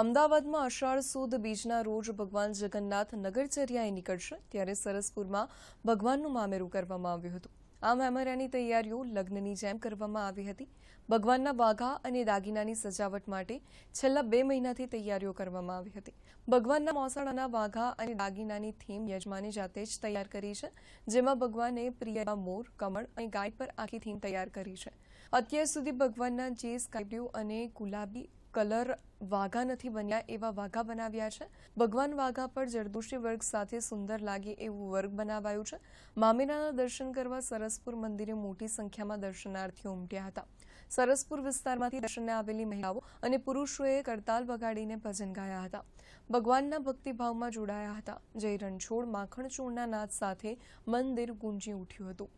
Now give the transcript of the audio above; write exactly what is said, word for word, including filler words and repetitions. अमदावाद में अषाढ़ सुद बीजना रोज भगवान जगन्नाथ नगरचर्याए निकळशे त्यारे सरसपुरमां भगवाननुं मामेरू करवामां आव्युं हतुं। आ मेमरियानी तैयारीओ लग्ननी जेम करवामां आवी हती। भगवानना वाघा अने दागीनानी सजावट माटे छेल्ला बे महीनाथी तैयारीओ करवामां आवी हती। भगवानना मोसाणाना वाघा अने दागीनानी थीम यजमाने जाते ज तैयार करी छे, जेमां भगवाने प्रिया मोर, कमळ अने गाय पर आखी थीम तैयार करी छे। અત્યાર સુધી ભગવાનના જે સ્કાય બ્લુ અને ગુલાબી કલર વાઘા નથી બન્યા એવા વાઘા બનાવ્યા છે। ભગવાન વાઘા પર જરદોશી વર્ક સાથે સુંદર લાગે એવું વર્ક બનાવાયું છે। મામેરાના દર્શન કરવા સરસપુર મંદિરે મોટી સંખ્યામાં દર્શનાર્થીઓ ઉમટ્યા હતા। સરસપુર વિસ્તારમાંથી દર્શને આવેલી મહિલાઓ અને પુરુષોએ કરતાલ વગાડીને ભજન ગાયા હતા, ભગવાનના ભક્તિભાવમાં જોડાયા હતા। જય રણછોડ માખણચૂરના નાદ સાથે મંદિર ગુંજી ઉઠ્યું હતું।